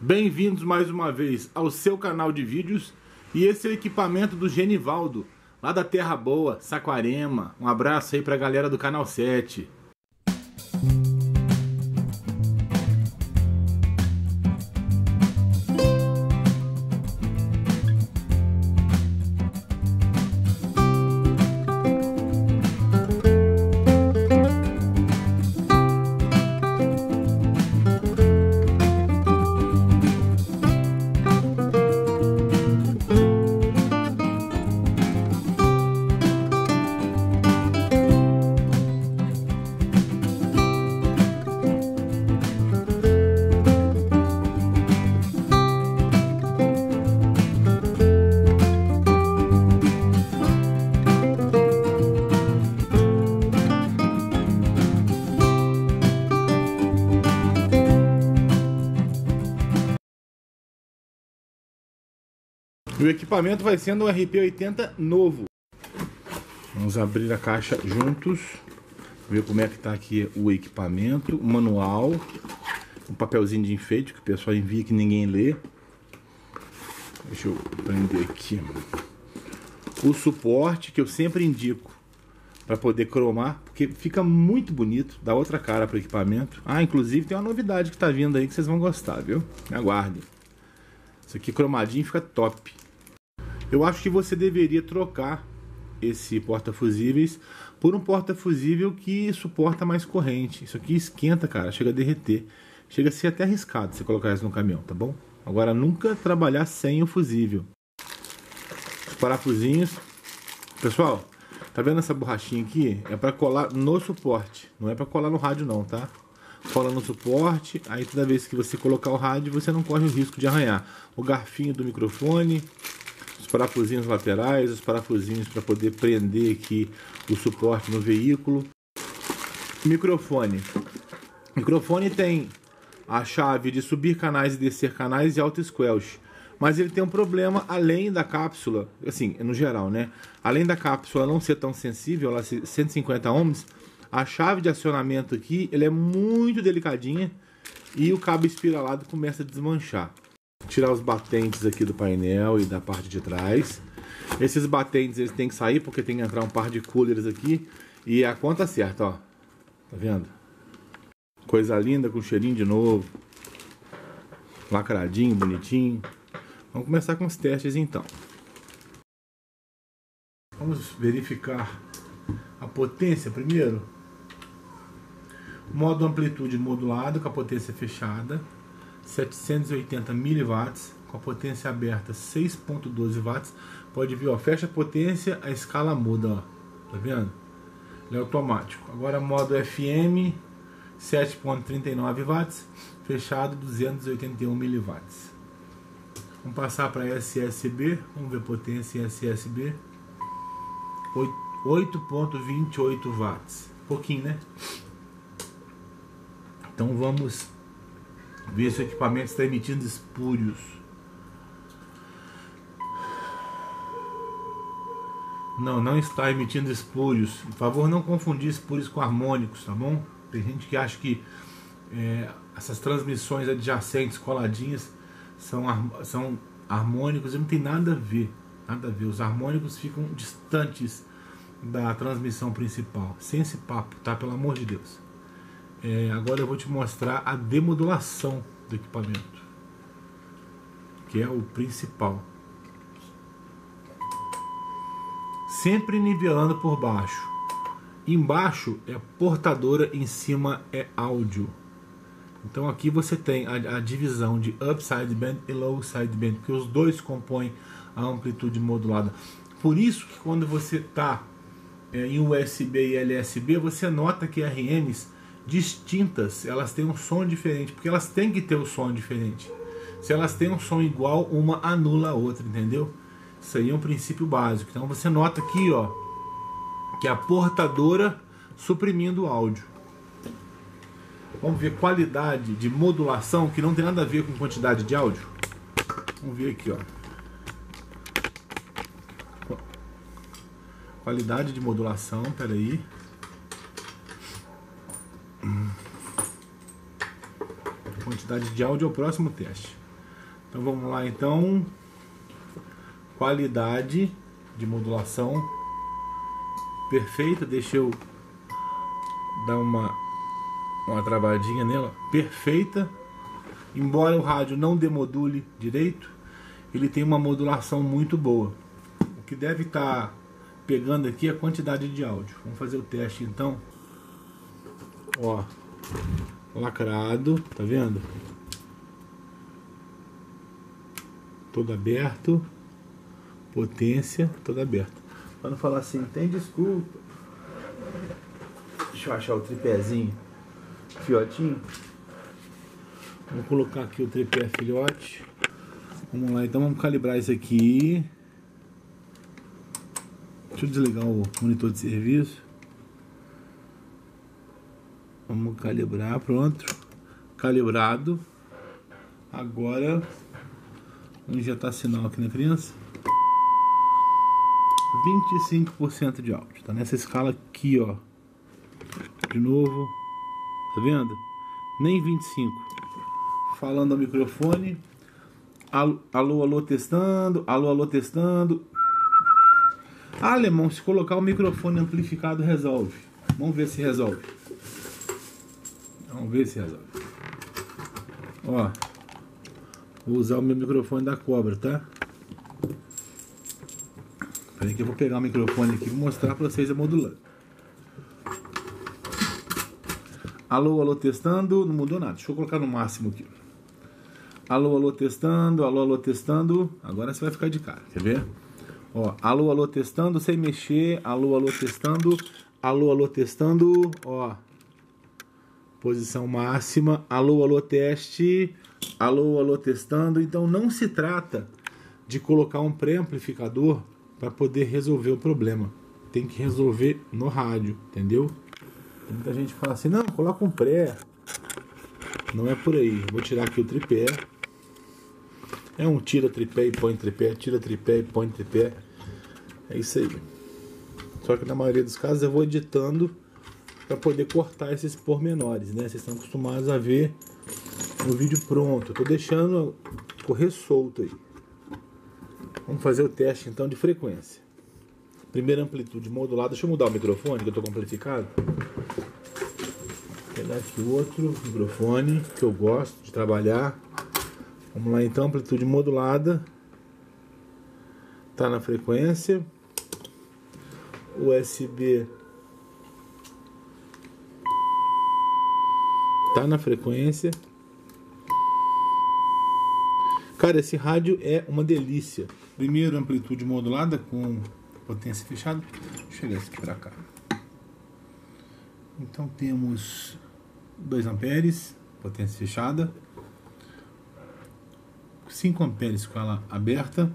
Bem-vindos mais uma vez ao seu canal de vídeos. E esse é o equipamento do Genivaldo, lá da Terra Boa, Saquarema. Um abraço aí pra galera do Canal 7. E o equipamento vai sendo um RP80 novo. Vamos abrir a caixa juntos, ver como é que tá aqui o equipamento, o manual, um papelzinho de enfeite que o pessoal envia que ninguém lê. Deixa eu prender aqui. O suporte que eu sempre indico para poder cromar, porque fica muito bonito, dá outra cara pro equipamento. Ah, inclusive tem uma novidade que tá vindo aí que vocês vão gostar, viu? Me aguardem. Isso aqui cromadinho fica top. Eu acho que você deveria trocar esse porta-fusíveis por um porta-fusível que suporta mais corrente. Isso aqui esquenta, cara, chega a derreter. Chega a ser até arriscado você colocar isso no caminhão, tá bom? Agora, nunca trabalhar sem o fusível. Os parafusinhos. Pessoal, tá vendo essa borrachinha aqui? É pra colar no suporte, não é pra colar no rádio não, tá? Cola no suporte, aí toda vez que você colocar o rádio, você não corre o risco de arranhar. O garfinho do microfone, os parafusinhos laterais, os parafusinhos para poder prender aqui o suporte no veículo. Microfone. Microfone tem a chave de subir canais e descer canais e alto squelch. Mas ele tem um problema além da cápsula, assim, no geral, né? Além da cápsula não ser tão sensível, ela 150 ohms, a chave de acionamento aqui, ela é muito delicadinha e o cabo espiralado começa a desmanchar. Tirar os batentes aqui do painel e da parte de trás. Esses batentes eles têm que sair porque tem que entrar um par de coolers aqui e a conta certa, ó. Tá vendo? Coisa linda com cheirinho de novo. Lacradinho, bonitinho. Vamos começar com os testes então. Vamos verificar a potência primeiro. Modo amplitude modulado com a potência fechada 780 mW, com a potência aberta 6.12 watts. Pode ver, ó, fecha a potência, a escala muda, ó, tá vendo? Ele é automático. Agora modo FM 7.39 watts, fechado 281 mW. Vamos passar para SSB, vamos ver potência SSB 8.28 watts, pouquinho, né? Então vamos ver se o equipamento está emitindo espúrios. Não está emitindo espúrios. Por favor, não confundir espúrios com harmônicos, tá bom? Tem gente que acha que essas transmissões adjacentes, coladinhas, são harmônicos e não tem nada a ver. Nada a ver, os harmônicos ficam distantes da transmissão principal. Sem esse papo, tá? Pelo amor de Deus. Agora eu vou te mostrar a demodulação do equipamento, que é o principal. Sempre nivelando por baixo. Embaixo é portadora, em cima é áudio. Então aqui você tem a divisão de up sideband e low sideband, que os dois compõem a amplitude modulada. Por isso que quando você está em USB e LSB, você nota que RMs distintas, elas têm um som diferente, porque elas têm que ter um som diferente. Se elas têm um som igual, uma anula a outra, entendeu? Isso aí é um princípio básico. Então você nota aqui, ó, que a portadora suprimindo o áudio. Vamos ver qualidade de modulação, que não tem nada a ver com quantidade de áudio. Vamos ver aqui, ó. Qualidade de modulação, peraí. Quantidade de áudio é o próximo teste. Então vamos lá então. Qualidade de modulação perfeita. Deixa eu dar uma travadinha nela. Perfeita. Embora o rádio não demodule direito, ele tem uma modulação muito boa. O que deve estar pegando aqui é a quantidade de áudio. Vamos fazer o teste então. Ó, lacrado, tá vendo? Todo aberto. Potência, toda aberta. Pra não falar assim, tem desculpa. Deixa eu achar o tripézinho filhotinho. Vou colocar aqui o tripé filhote. Vamos lá, então vamos calibrar isso aqui. Deixa eu desligar o monitor de serviço. Vamos calibrar, pronto. Calibrado. Agora vamos injetar sinal aqui na criança. 25% de áudio, tá nessa escala aqui, ó. De novo, tá vendo? Nem 25. Falando ao microfone. Alô, alô, alô, testando. Alô, alô, testando. Ah, alemão, se colocar o microfone amplificado resolve. Vamos ver se resolve. Vamos ver se resolve. Ó, vou usar o meu microfone da Cobra, tá? Peraí que eu vou pegar o microfone aqui e vou mostrar pra vocês a modulando. Alô, alô, testando. Não mudou nada. Deixa eu colocar no máximo aqui. Alô, alô, testando. Alô, alô, testando. Agora você vai ficar de cara. Quer ver? Ó, alô, alô, testando. Sem mexer. Alô, alô, testando. Alô, alô, testando. Ó. Posição máxima. Alô, alô, teste. Alô, alô, testando. Então não se trata de colocar um pré-amplificador para poder resolver o problema. Tem que resolver no rádio, entendeu? Tem muita gente que fala assim, não, coloca um pré. Não é por aí. Vou tirar aqui o tripé. É um tira tripé e põe tripé, tira tripé e põe tripé. É isso aí. Só que na maioria dos casos eu vou editando para poder cortar esses pormenores, né? Vocês estão acostumados a ver o vídeo pronto. Eu tô deixando correr solto aí. Vamos fazer o teste então de frequência. Primeira amplitude modulada. Deixa eu mudar o microfone que eu estou com amplificado. Vou pegar aqui outro microfone que eu gosto de trabalhar. Vamos lá então, amplitude modulada. Tá na frequência. USB. Tá na frequência. Cara, esse rádio é uma delícia. Primeiro, amplitude modulada com potência fechada. Deixa eu chegar isso aqui pra cá. Então temos 2 amperes, potência fechada. 5 amperes com ela aberta.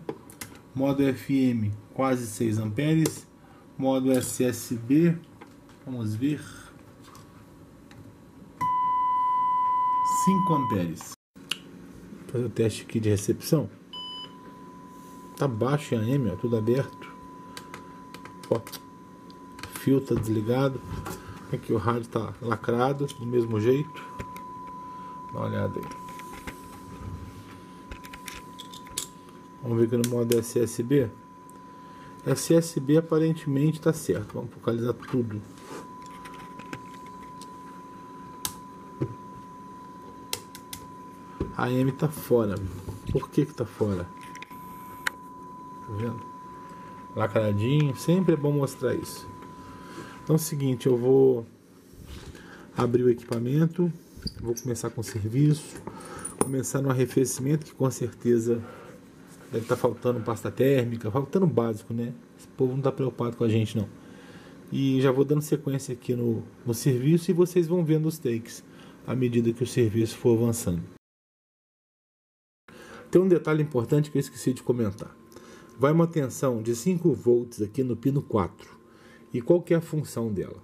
Modo FM, quase 6 amperes. Modo SSB, vamos ver. 5 amperes. Fazer o teste aqui de recepção. Tá baixo em AM, ó, tudo aberto. Ó, filtro tá desligado. Aqui o rádio tá lacrado do mesmo jeito. Dá uma olhada aí. Vamos ver aqui no modo SSB. SSB aparentemente tá certo. Vamos focalizar tudo. A AM tá fora. Por que que tá fora? Tá vendo? Lacradinho. Sempre é bom mostrar isso. Então é o seguinte, eu vou abrir o equipamento. Vou começar com o serviço. Começar no arrefecimento, que com certeza deve estar faltando pasta térmica. Faltando básico, né? Esse povo não tá preocupado com a gente, não. E já vou dando sequência aqui no serviço. E vocês vão vendo os takes à medida que o serviço for avançando. Tem um detalhe importante que eu esqueci de comentar. Vai uma tensão de 5 volts aqui no pino 4. E qual que é a função dela?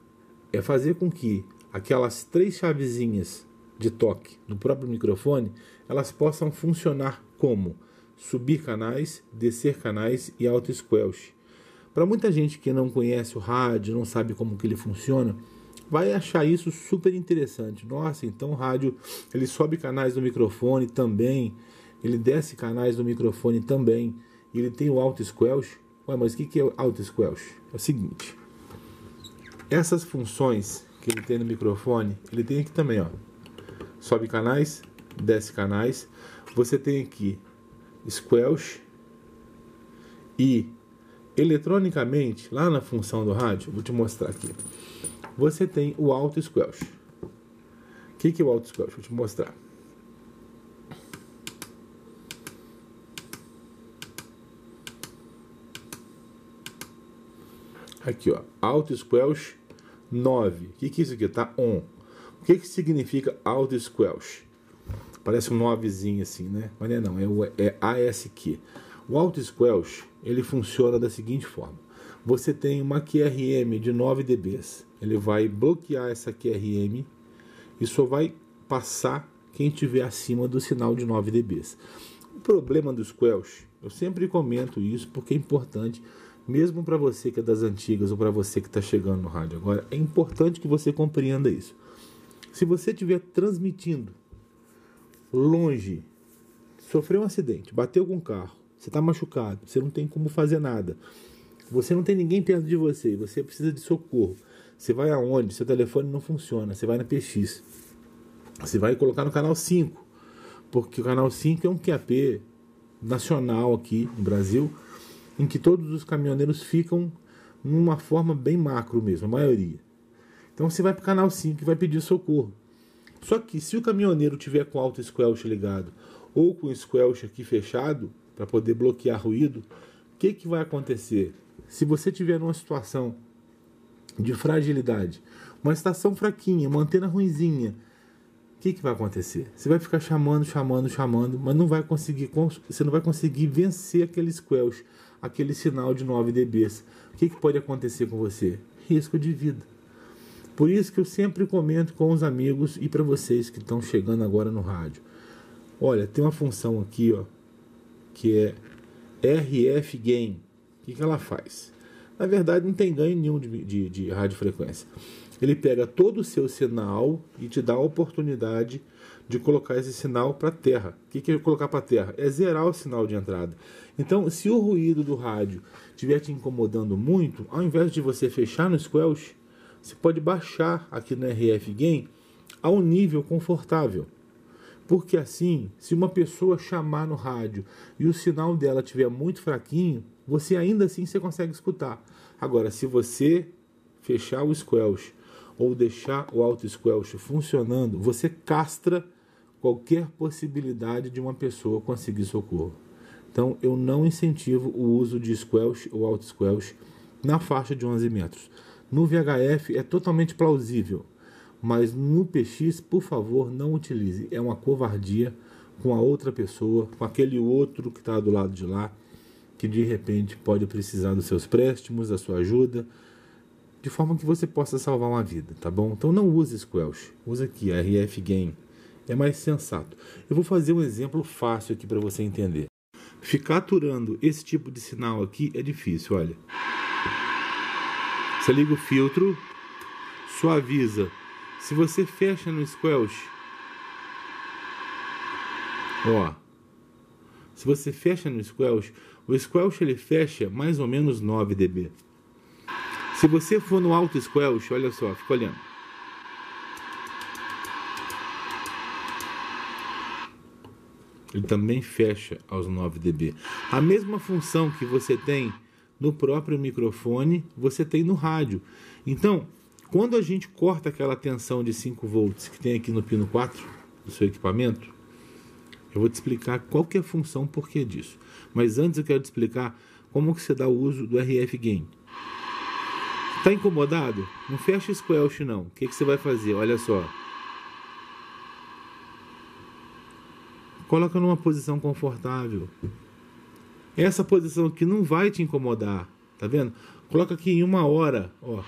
É fazer com que aquelas 3 chavezinhas de toque no próprio microfone, elas possam funcionar como subir canais, descer canais e auto-squelch. Para muita gente que não conhece o rádio, não sabe como que ele funciona, vai achar isso super interessante. Nossa, então o rádio ele sobe canais do microfone também. ele desce canais do microfone também, ele tem o auto squelch. Ué, mas o que é o auto squelch? É o seguinte, essas funções que ele tem no microfone, ele tem aqui também, ó, sobe canais, desce canais, você tem aqui squelch e eletronicamente, lá na função do rádio, vou te mostrar aqui, você tem o auto squelch. O que é o auto squelch? Vou te mostrar. Aqui, ó, auto squelch 9. O que é isso aqui? Tá on. O que significa auto squelch? Parece um 9zinho assim, né? Mas não, é ASQ. O auto squelch, ele funciona da seguinte forma. Você tem uma QRM de 9 dBs. Ele vai bloquear essa QRM e só vai passar quem estiver acima do sinal de 9 dBs. O problema do squelch, eu sempre comento isso porque é importante, mesmo para você que é das antigas ou para você que está chegando no rádio agora, é importante que você compreenda isso. Se você estiver transmitindo longe, sofreu um acidente, bateu com um carro, você está machucado, você não tem como fazer nada, você não tem ninguém perto de você, você precisa de socorro, você vai aonde? Seu telefone não funciona, você vai na PX, você vai colocar no canal 5, porque o canal 5 é um QAP nacional aqui no Brasil, em que todos os caminhoneiros ficam numa forma bem macro mesmo, a maioria. Então você vai para o canal 5 e vai pedir socorro. Só que se o caminhoneiro tiver com o auto squelch ligado ou com o squelch aqui fechado para poder bloquear ruído, o que vai acontecer? Se você tiver numa situação de fragilidade, uma estação fraquinha, uma antena ruinzinha, o que vai acontecer? Você vai ficar chamando, mas não vai conseguir, você não vai conseguir vencer aquele squelch, aquele sinal de 9 dBs. O que pode acontecer com você? Risco de vida. Por isso que eu sempre comento com os amigos e para vocês que estão chegando agora no rádio. Olha, tem uma função aqui, ó, que é RF Gain. O que ela faz? Na verdade, não tem ganho nenhum de radiofrequência. Ele pega todo o seu sinal e te dá a oportunidade de colocar esse sinal para a terra. O que é colocar para a terra? É zerar o sinal de entrada. Então, se o ruído do rádio estiver te incomodando muito, ao invés de você fechar no squelch, você pode baixar aqui no RF Gain a um nível confortável. Porque assim, se uma pessoa chamar no rádio e o sinal dela estiver muito fraquinho, você ainda assim você consegue escutar. Agora, se você fechar o squelch ou deixar o auto squelch funcionando, você castra qualquer possibilidade de uma pessoa conseguir socorro. Então, eu não incentivo o uso de squelch ou auto squelch na faixa de 11 metros. No VHF é totalmente plausível, mas no PX, por favor, não utilize. É uma covardia com a outra pessoa, com aquele outro que está do lado de lá, que de repente pode precisar dos seus préstimos, da sua ajuda, de forma que você possa salvar uma vida, tá bom? Então não use squelch, usa aqui RF Gain, é mais sensato. Eu vou fazer um exemplo fácil aqui para você entender. Ficar aturando esse tipo de sinal aqui é difícil, olha. Você liga o filtro, suaviza. Se você fecha no squelch, ó, se você fecha no squelch, o squelch ele fecha mais ou menos 9 dB. Se você for no auto squelch, olha só, fica olhando. Ele também fecha aos 9 dB. A mesma função que você tem no próprio microfone, você tem no rádio. Então, quando a gente corta aquela tensão de 5 volts que tem aqui no pino 4 do seu equipamento, eu vou te explicar qual que é a função, porquê disso. Mas antes eu quero te explicar como que você dá o uso do RF Gain. Tá incomodado? Não fecha squelch não. O que que você vai fazer? Olha só. Coloca numa posição confortável. Essa posição aqui não vai te incomodar. Tá vendo? Coloca aqui em 1 hora. Ó.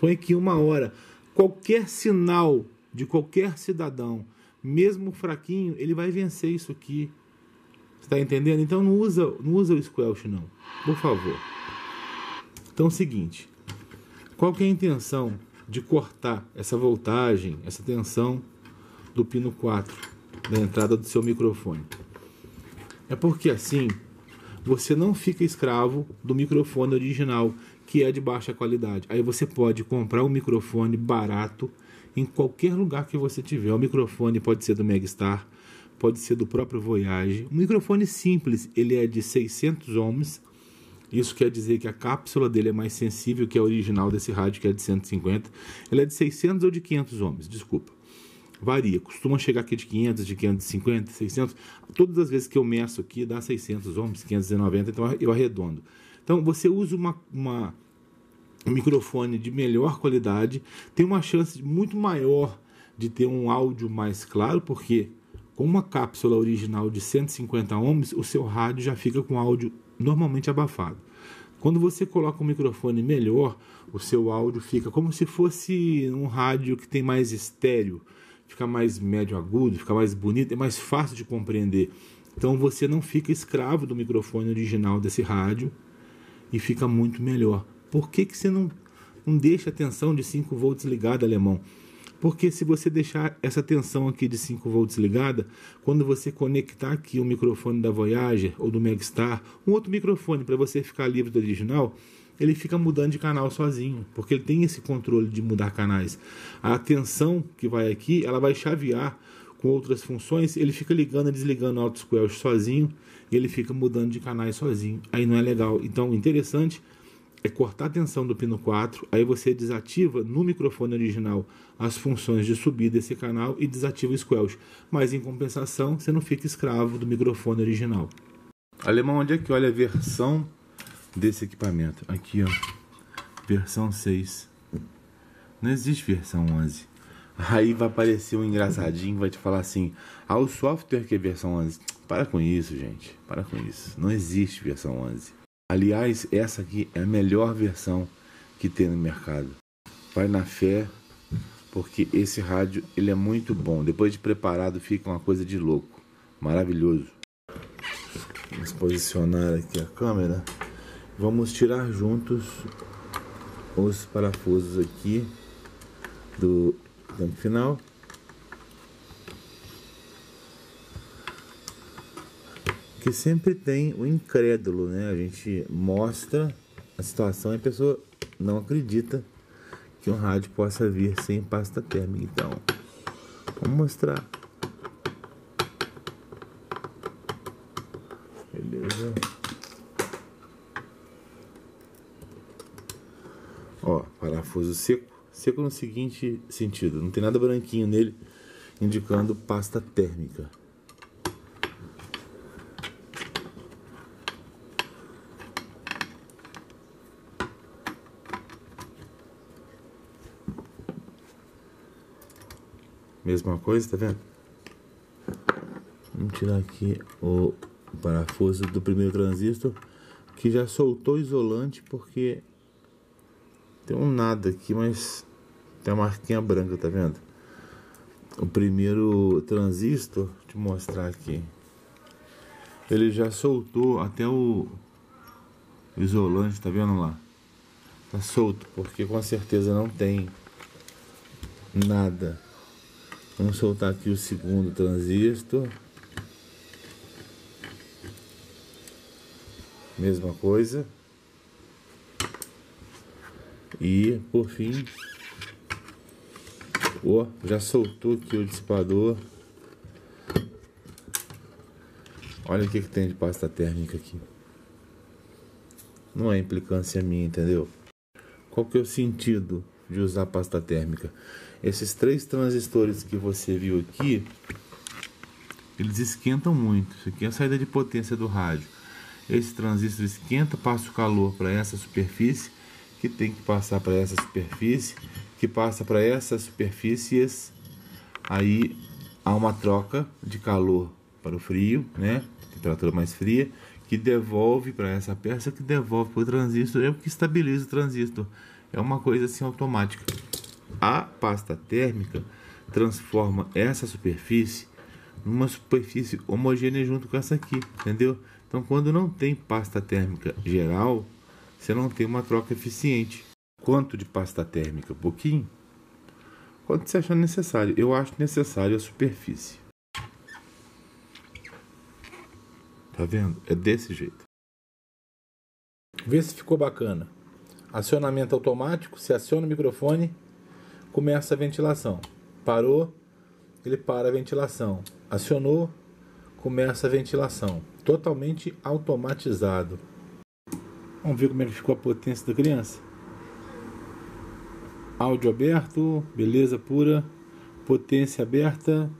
Põe aqui 1 hora. Qualquer sinal de qualquer cidadão, mesmo fraquinho, ele vai vencer isso aqui. Você tá entendendo? Então não usa o squelch não, por favor. Então é o seguinte, qual que é a intenção de cortar essa voltagem, essa tensão do pino 4 da entrada do seu microfone. É porque assim você não fica escravo do microfone original, que é de baixa qualidade. Aí você pode comprar um microfone barato em qualquer lugar que você tiver. O microfone pode ser do Megastar, pode ser do próprio Voyage. Um microfone simples, ele é de 600 ohms. Isso quer dizer que a cápsula dele é mais sensível que a original desse rádio, que é de 150. Ela é de 600 ou de 500 ohms, desculpa. Varia, costuma chegar aqui de 500, de 550, 600. Todas as vezes que eu meço aqui dá 600 ohms, 590, então eu arredondo. Então você usa um microfone de melhor qualidade, tem uma chance muito maior de ter um áudio mais claro, porque com uma cápsula original de 150 ohms, o seu rádio já fica com áudio normalmente abafado. Quando você coloca um microfone melhor, o seu áudio fica como se fosse um rádio que tem mais estéreo, fica mais médio agudo, fica mais bonito, é mais fácil de compreender. Então você não fica escravo do microfone original desse rádio e fica muito melhor. Por que você não deixa a tensão de 5 volts ligada, alemão? Porque se você deixar essa tensão aqui de 5 volts ligada, quando você conectar aqui o microfone da Voyager ou do Megastar, um outro microfone, para você ficar livre do original, ele fica mudando de canal sozinho, porque ele tem esse controle de mudar canais. A tensão que vai aqui, ela vai chavear com outras funções, ele fica ligando e desligando altos coils sozinho, e ele fica mudando de canais sozinho. Aí não é legal. Então, interessante é cortar a tensão do pino 4, aí você desativa no microfone original as funções de subir desse canal e desativa o squelch, mas em compensação você não fica escravo do microfone original. Alemão, onde é que olha a versão desse equipamento? Aqui, ó, versão 6, não existe versão 11. Aí vai aparecer um engraçadinho, vai te falar assim: ah, o software que é versão 11, para com isso, gente, para com isso, não existe versão 11. Aliás, essa aqui é a melhor versão que tem no mercado. Vai na fé, porque esse rádio ele é muito bom. Depois de preparado fica uma coisa de louco, maravilhoso. Vamos posicionar aqui a câmera. Vamos tirar juntos os parafusos aqui do tampo final. Que sempre tem o incrédulo, né? A gente mostra a situação e a pessoa não acredita que um rádio possa vir sem pasta térmica. Então, vamos mostrar. Beleza. Ó, parafuso seco. Seco no seguinte sentido: não tem nada branquinho nele indicando pasta térmica. Mesma coisa, tá vendo? Vamos tirar aqui o parafuso do primeiro transistor, que já soltou o isolante, porque tem um nada aqui, mas tem uma marquinha branca, tá vendo? O primeiro transistor, deixa eu mostrar aqui, ele já soltou até o isolante, tá vendo lá? Tá solto, porque com certeza não tem nada. Vamos soltar aqui o segundo transistor. Mesma coisa. E por fim, ó, já soltou aqui o dissipador. Olha o que tem de pasta térmica aqui. Não é implicância minha, entendeu? Qual que é o sentido de usar pasta térmica? Esses três transistores que você viu aqui, eles esquentam muito. Isso aqui é a saída de potência do rádio. Esse transistor esquenta, passa o calor para essa superfície, que tem que passar para essa superfície, que passa para essas superfícies. Aí há uma troca de calor para o frio, né? Temperatura mais fria, que devolve para essa peça, que devolve para o transistor, é o que estabiliza o transistor. É uma coisa assim automática. A pasta térmica transforma essa superfície numa superfície homogênea junto com essa aqui, entendeu? Então, quando não tem pasta térmica geral, você não tem uma troca eficiente. Quanto de pasta térmica? Pouquinho. quando você achar necessário. Eu acho necessário a superfície. Tá vendo? É desse jeito. Vê se ficou bacana. Acionamento automático, se aciona o microfone, começa a ventilação. Parou, ele para a ventilação. Acionou, começa a ventilação. Totalmente automatizado. Vamos ver como é que ficou a potência da criança. Áudio aberto, beleza pura. Potência aberta.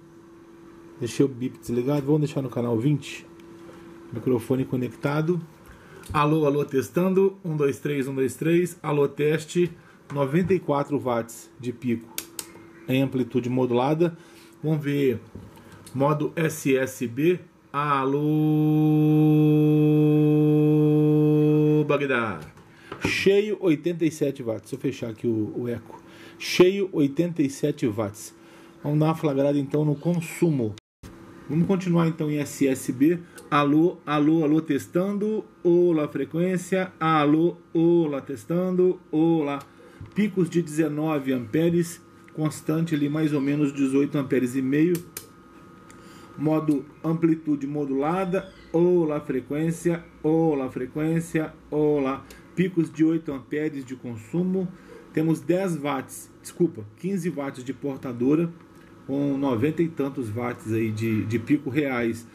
Deixei o bip desligado, vamos deixar no canal 20. Microfone conectado. Alô, alô, testando. 1, 2, 3, 1, 2, 3. Alô, teste. 94 watts de pico em amplitude modulada. Vamos ver. Modo SSB. Alô, Bagdá. Cheio 87 watts. Deixa eu fechar aqui o eco. Cheio 87 watts. Vamos dar uma flagrada então no consumo. Vamos continuar então em SSB. Alô, alô, alô, testando. Olá, frequência. Alô, olá, testando. Olá. Picos de 19 amperes. Constante ali mais ou menos 18 amperes e meio. Modo amplitude modulada. Olá, frequência. Olá, frequência. Olá. Picos de 8 amperes de consumo. Temos 15 watts de portadora. Com 90 e tantos watts aí de pico reais.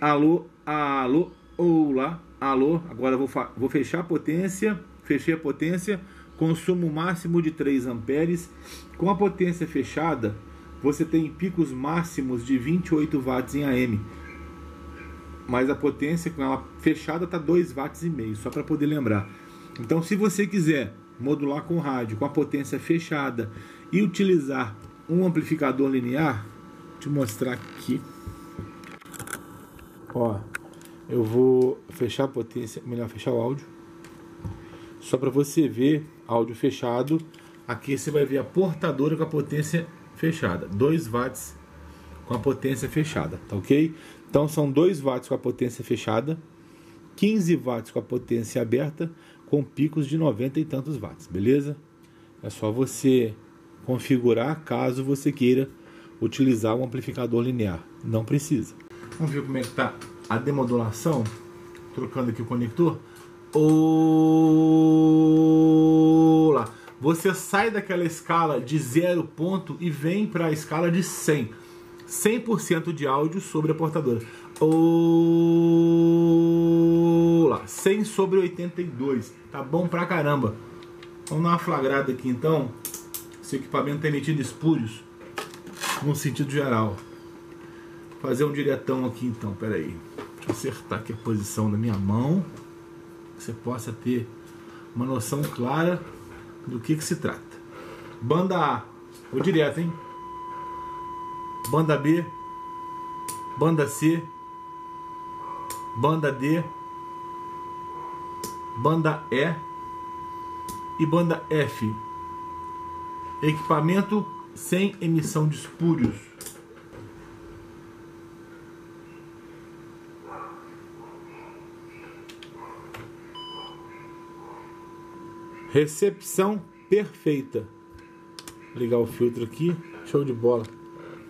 Alô, alô, olá, alô. Agora vou fechar a potência. Fechei a potência. Consumo máximo de 3 amperes. Com a potência fechada, você tem picos máximos de 28 watts em AM. Mas a potência com ela fechada está 2,5 watts, só para poder lembrar. Então, se você quiser modular com rádio, com a potência fechada e utilizar um amplificador linear, vou te mostrar aqui. Ó, eu vou fechar a potência, melhor fechar o áudio, só para você ver, áudio fechado, aqui você vai ver a portadora com a potência fechada, 2 watts com a potência fechada, tá ok? Então são 2 watts com a potência fechada, 15 watts com a potência aberta, com picos de 90 e tantos watts, beleza? É só você configurar caso você queira utilizar um amplificador linear, não precisa. Vamos ver como é que tá a demodulação. Trocando aqui o conector. Olá! Você sai daquela escala de 0 ponto e vem para a escala de 100. 100% de áudio sobre a portadora. Olá! 100 sobre 82. Tá bom pra caramba. Vamos dar uma flagrada aqui então. Esse equipamento tá emitindo espúrios no sentido geral. Fazer um diretão aqui então, peraí. Deixa eu acertar aqui a posição da minha mão, que você possa ter uma noção clara do que se trata. Banda A, vou direto, hein? Banda B, banda C, banda D, banda E e banda F. Equipamento sem emissão de espúrios. Recepção perfeita. Vou ligar o filtro aqui. Show de bola.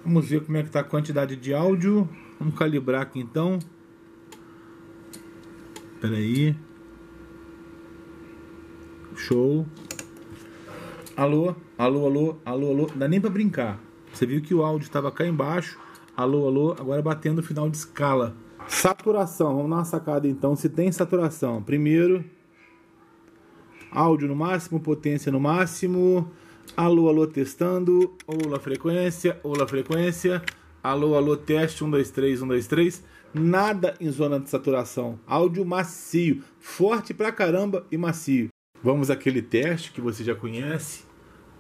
Vamos ver como é que está a quantidade de áudio. Vamos calibrar aqui então. Espera aí. Show. Alô, alô, alô, alô, alô. Não dá nem para brincar. Você viu que o áudio estava cá embaixo. Alô, alô. Agora batendo o final de escala. Saturação. Vamos dar uma sacada então. Se tem saturação. Primeiro... áudio no máximo, potência no máximo. Alô, alô, testando. Olá, frequência. Olá, frequência. Alô, alô, teste. 1, 2, 3, 1, 2, 3. Nada em zona de saturação. Áudio macio. Forte pra caramba e macio. Vamos àquele teste que você já conhece.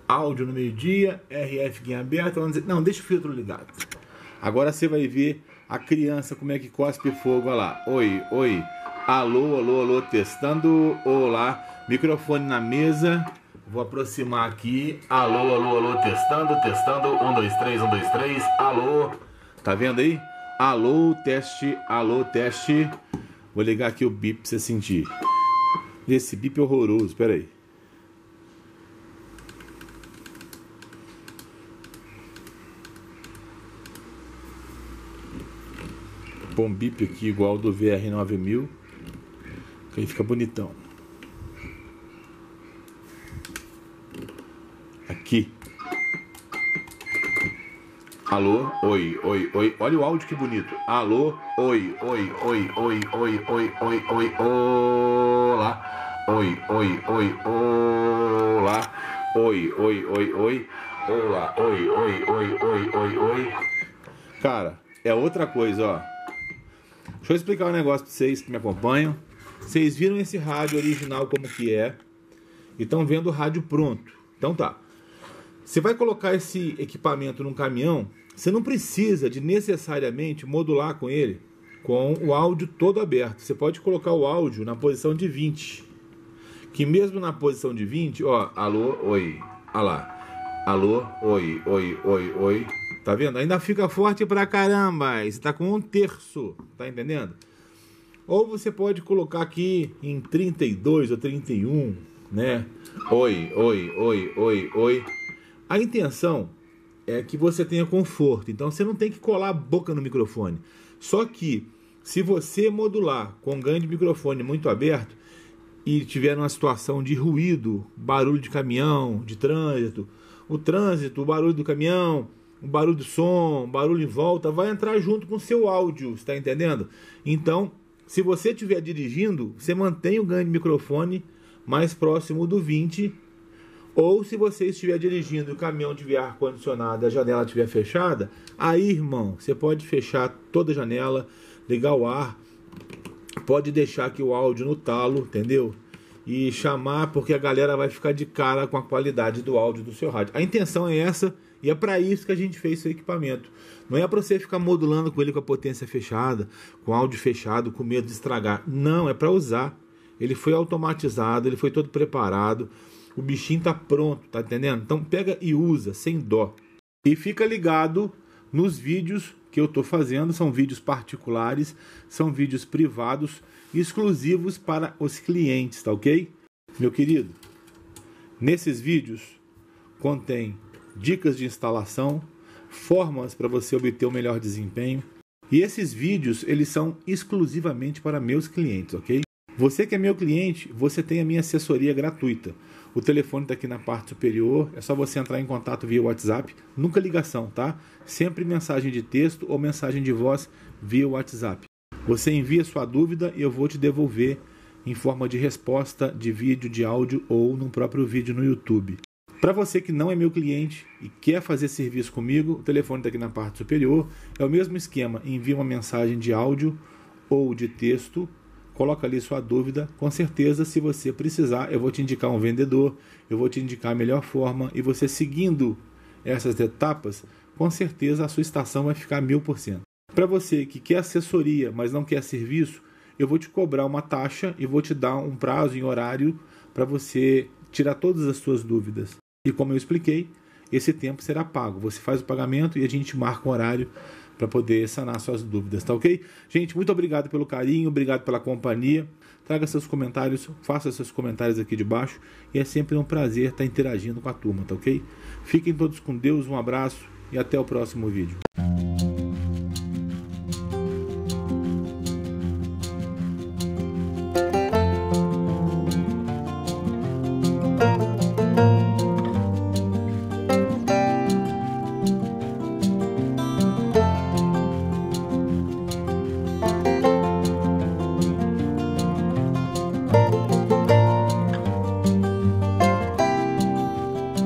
Áudio no meio-dia. RF em aberto. Não, deixa o filtro ligado. Agora você vai ver a criança como é que cospe fogo. Olha lá. Oi, oi. Alô, alô, alô, testando. Olá. Microfone na mesa, vou aproximar aqui. Alô, alô, alô, testando, testando. 1, 2, 3, 1, 2, 3. Alô, tá vendo aí? Alô, teste, alô, teste. Vou ligar aqui o bip pra você sentir. Esse bip é horroroso, pera aí. pôr um bip aqui igual do VR9000, que aí fica bonitão. Aqui. Alô, oi, oi, oi. Olha o áudio que bonito. Alô, oi, oi, oi, oi, oi, oi, oi, oi, olá. Oi, oi, oi, olá. Oi, oi, oi, oi. Olá, oi, oi, oi, oi, oi, oi. Cara, é outra coisa, ó. Deixa eu explicar um negócio pra vocês que me acompanham. Vocês viram esse rádio original como que é. E estão vendo o rádio pronto. Então tá. Você vai colocar esse equipamento num caminhão. Você não precisa de necessariamente modular com ele com o áudio todo aberto. Você pode colocar o áudio na posição de 20. Que mesmo na posição de 20, ó, alô, oi, olha lá, alô, oi, oi, oi, oi, tá vendo? Ainda fica forte pra caramba, você tá com 1/3, tá entendendo? Ou você pode colocar aqui em 32 ou 31, né? Oi, oi, oi, oi, oi. A intenção é que você tenha conforto, então você não tem que colar a boca no microfone. Só que, se você modular com um ganho de microfone muito aberto e tiver uma situação de ruído, barulho de caminhão, de trânsito, o barulho do caminhão, o barulho do som, o barulho em volta, vai entrar junto com o seu áudio, está entendendo? Então, se você estiver dirigindo, você mantém o ganho de microfone mais próximo do 20, ou se você estiver dirigindo e o caminhão tiver ar-condicionado, a janela estiver fechada, aí, irmão, você pode fechar toda a janela, ligar o ar, pode deixar aqui o áudio no talo, entendeu? E chamar, porque a galera vai ficar de cara com a qualidade do áudio do seu rádio. A intenção é essa, e é para isso que a gente fez seu equipamento. Não é para você ficar modulando com ele com a potência fechada, com o áudio fechado, com medo de estragar. Não, é para usar. Ele foi automatizado, ele foi todo preparado. O bichinho tá pronto, tá entendendo? Então pega e usa, sem dó. E fica ligado nos vídeos que eu estou fazendo, são vídeos particulares, são vídeos privados, exclusivos para os clientes, tá ok? Meu querido, nesses vídeos contém dicas de instalação, formas para você obter o melhor desempenho, e esses vídeos, eles são exclusivamente para meus clientes, ok? Você que é meu cliente, você tem a minha assessoria gratuita. O telefone está aqui na parte superior, é só você entrar em contato via WhatsApp, nunca ligação, tá? Sempre mensagem de texto ou mensagem de voz via WhatsApp. Você envia sua dúvida e eu vou te devolver em forma de resposta de vídeo, de áudio ou num próprio vídeo no YouTube. Para você que não é meu cliente e quer fazer serviço comigo, o telefone está aqui na parte superior, é o mesmo esquema, envia uma mensagem de áudio ou de texto, coloca ali sua dúvida, com certeza se você precisar eu vou te indicar um vendedor, eu vou te indicar a melhor forma e você seguindo essas etapas, com certeza a sua estação vai ficar 1000%. Para você que quer assessoria, mas não quer serviço, eu vou te cobrar uma taxa e vou te dar um prazo em horário para você tirar todas as suas dúvidas. E como eu expliquei, esse tempo será pago, você faz o pagamento e a gente marca um horário para poder sanar suas dúvidas, tá ok? Gente, muito obrigado pelo carinho, obrigado pela companhia, traga seus comentários, faça seus comentários aqui de baixo e é sempre um prazer estar interagindo com a turma, tá ok? Fiquem todos com Deus, um abraço e até o próximo vídeo.